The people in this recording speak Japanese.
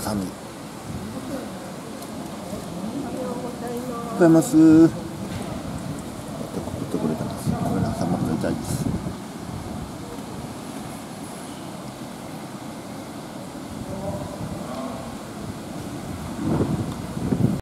さみ。おはようございます。やっと送ってくれたんです。ごめんなさい、まだ痛いです。